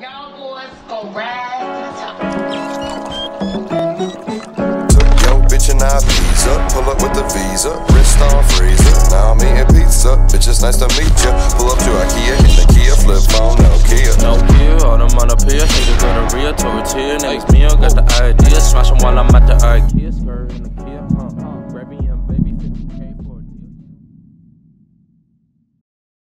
Y'all boys go ride to the top. Yo, bitch and I bees up, pull up with the Visa, wrist on freezer. Now I'm eating pizza, bitch, it's nice to meet ya. Pull up to Ikea, hit the Kia, flip phone, Nokia, onomatopoeia, haters gonna real, Tortilla, next meal, got the idea, smash them while I'm at the Ikea.